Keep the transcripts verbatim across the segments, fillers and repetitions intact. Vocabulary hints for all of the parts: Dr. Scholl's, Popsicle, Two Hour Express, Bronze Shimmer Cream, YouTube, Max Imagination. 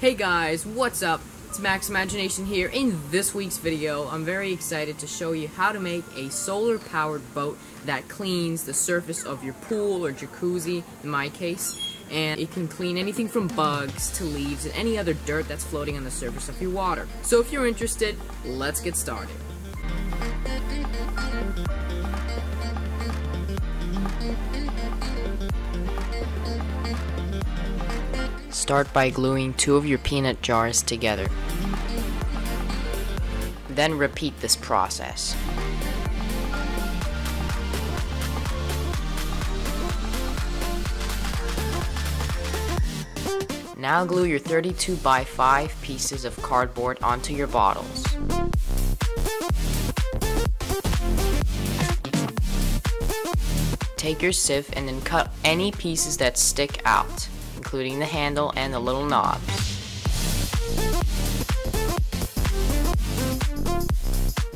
Hey guys, what's up? It's Max Imagination here. In this week's video, I'm very excited to show you how to make a solar-powered boat that cleans the surface of your pool or jacuzzi, in my case. And it can clean anything from bugs to leaves and any other dirt that's floating on the surface of your water. So if you're interested, let's get started. Start by gluing two of your peanut jars together. Then repeat this process. Now glue your thirty-two by five pieces of cardboard onto your bottles. Take your sieve and then cut any pieces that stick out, including the handle and the little knobs.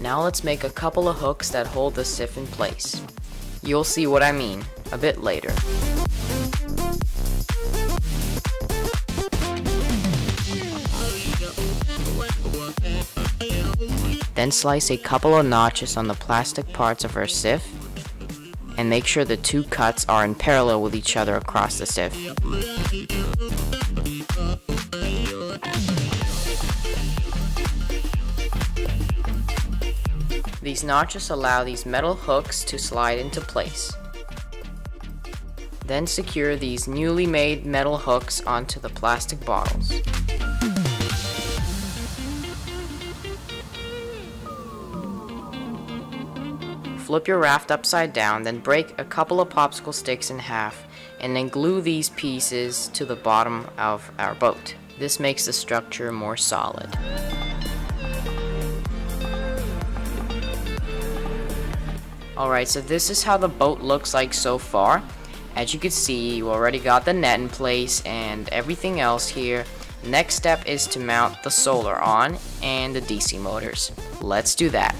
Now let's make a couple of hooks that hold the sieve in place. You'll see what I mean a bit later. Then slice a couple of notches on the plastic parts of our sieve, and make sure the two cuts are in parallel with each other across the sieve. These notches allow these metal hooks to slide into place. Then secure these newly made metal hooks onto the plastic bottles. Flip your raft upside down, then break a couple of popsicle sticks in half, and then glue these pieces to the bottom of our boat. This makes the structure more solid. Alright, so this is how the boat looks like so far. As you can see, you already got the net in place and everything else here. Next step is to mount the solar on and the D C motors. Let's do that.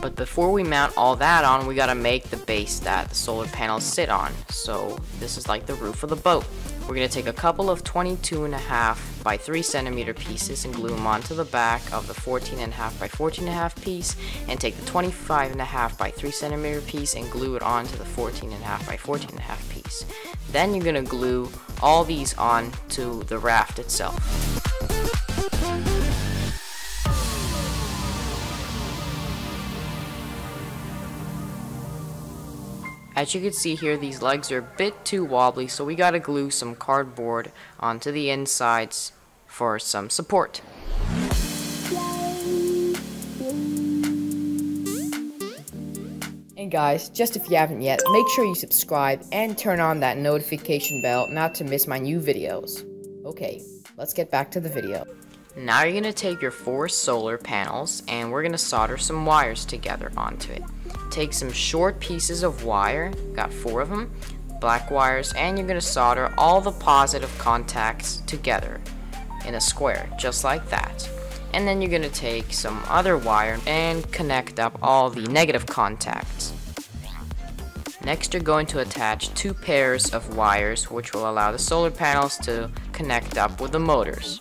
But before we mount all that on, we gotta make the base that the solar panels sit on. So this is like the roof of the boat. We're gonna take a couple of twenty-two and a half by three centimeter pieces and glue them onto the back of the fourteen and a half by fourteen and a half piece, and take the twenty-five and a half by three centimeter piece and glue it onto the fourteen and a half by fourteen and a half piece. Then you're gonna glue all these on to the raft itself. As you can see here, these legs are a bit too wobbly, so we gotta glue some cardboard onto the insides for some support. And guys, just if you haven't yet, make sure you subscribe and turn on that notification bell not to miss my new videos. Okay, let's get back to the video. Now you're gonna take your four solar panels and we're gonna solder some wires together onto it. Take some short pieces of wire, got four of them, black wires, and you're gonna solder all the positive contacts together in a square, just like that. And then you're gonna take some other wire and connect up all the negative contacts. Next, you're going to attach two pairs of wires, which will allow the solar panels to connect up with the motors.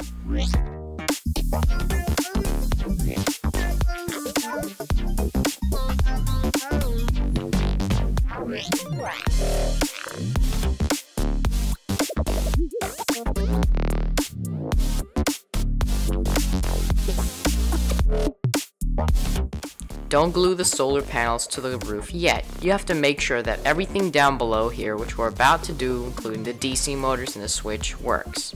Don't glue the solar panels to the roof yet. You have to make sure that everything down below here, which we're about to do, including the D C motors and the switch, works.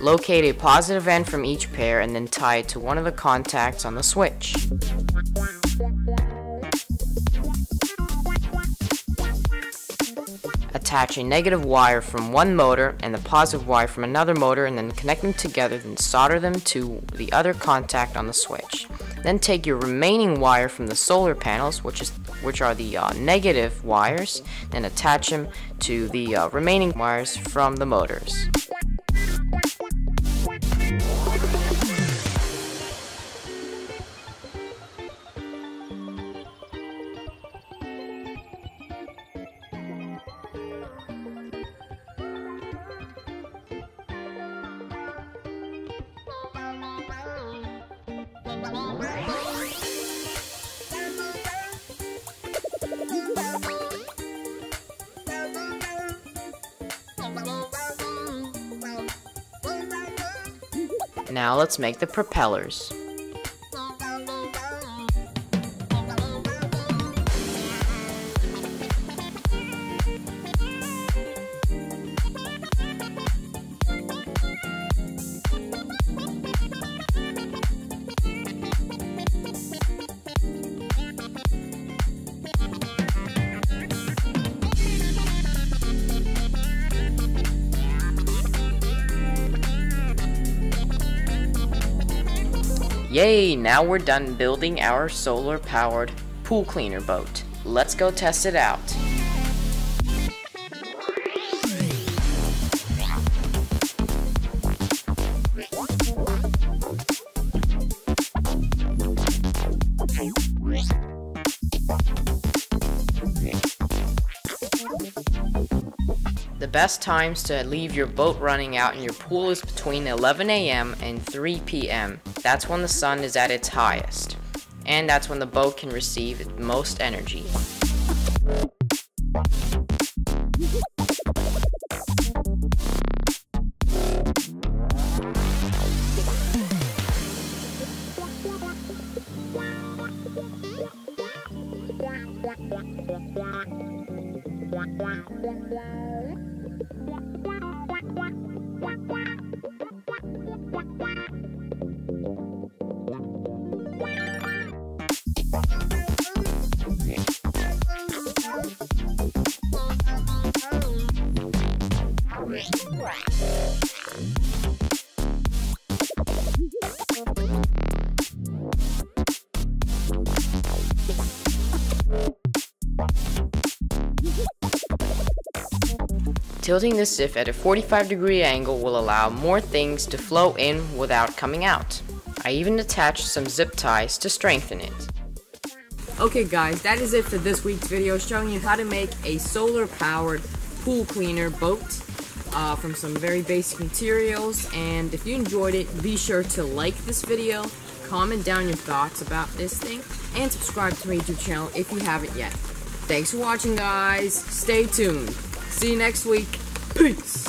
Locate a positive end from each pair and then tie it to one of the contacts on the switch. Attach a negative wire from one motor and the positive wire from another motor, and then connect them together, then solder them to the other contact on the switch. Then take your remaining wire from the solar panels, which is which are the uh, negative wires, then attach them to the uh, remaining wires from the motors. Now let's make the propellers. Yay, now we're done building our solar-powered pool cleaner boat. Let's go test it out. The best times to leave your boat running out in your pool is between eleven A M and three P M That's when the sun is at its highest, and that's when the boat can receive its most energy. Tilting the sieve at a forty-five degree angle will allow more things to flow in without coming out. I even attached some zip ties to strengthen it. Okay guys, that is it for this week's video showing you how to make a solar-powered pool cleaner boat uh, from some very basic materials. And if you enjoyed it, be sure to like this video, comment down your thoughts about this thing, and subscribe to my YouTube channel if you haven't yet. Thanks for watching guys, stay tuned. See you next week. Peace.